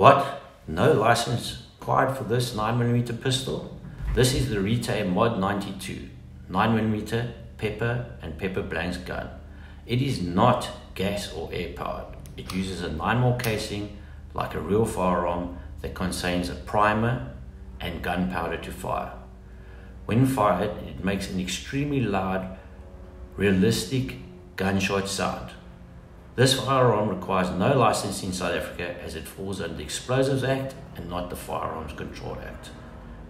What? No license required for this 9mm pistol? This is the Retay Mod 92 9mm pepper and pepper blanks gun. It is not gas or air powered. It uses a 9mm casing like a real firearm that contains a primer and gunpowder to fire. When fired, it makes an extremely loud, realistic gunshot sound. This firearm requires no license in South Africa as it falls under the Explosives Act and not the Firearms Control Act.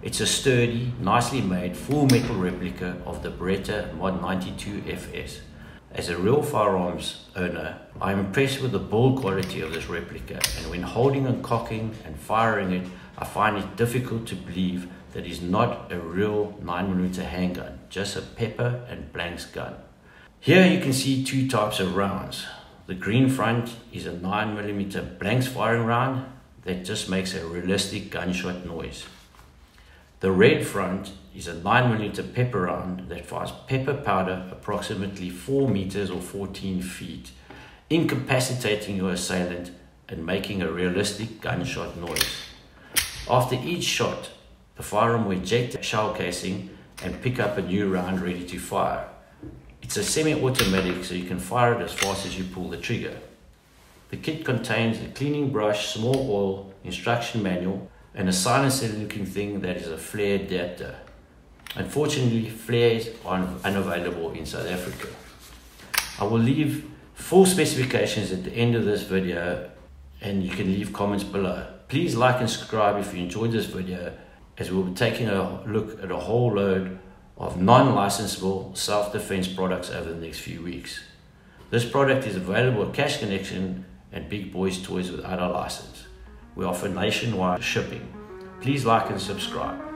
It's a sturdy, nicely made, full metal replica of the Beretta Mod 92 FS. As a real firearms owner, I'm impressed with the build quality of this replica, and when holding and cocking and firing it, I find it difficult to believe that it's not a real 9mm handgun, just a pepper and blanks gun. Here you can see two types of rounds. The green front is a 9mm blanks firing round that just makes a realistic gunshot noise. The red front is a 9mm pepper round that fires pepper powder approximately 4 meters or 14 feet, incapacitating your assailant and making a realistic gunshot noise. After each shot, the firearm will eject the shell casing and pick up a new round ready to fire. It's a semi-automatic, so you can fire it as fast as you pull the trigger. The kit contains a cleaning brush, small oil, instruction manual, and a silencer looking thing that is a flare adapter. Unfortunately, flares are unavailable in South Africa. I will leave full specifications at the end of this video, and you can leave comments below. Please like and subscribe if you enjoyed this video, as we'll be taking a look at a whole load of non-licensable self-defense products over the next few weeks. This product is available at Cash Connection and Big Boys Toys without a license. We offer nationwide shipping. Please like and subscribe.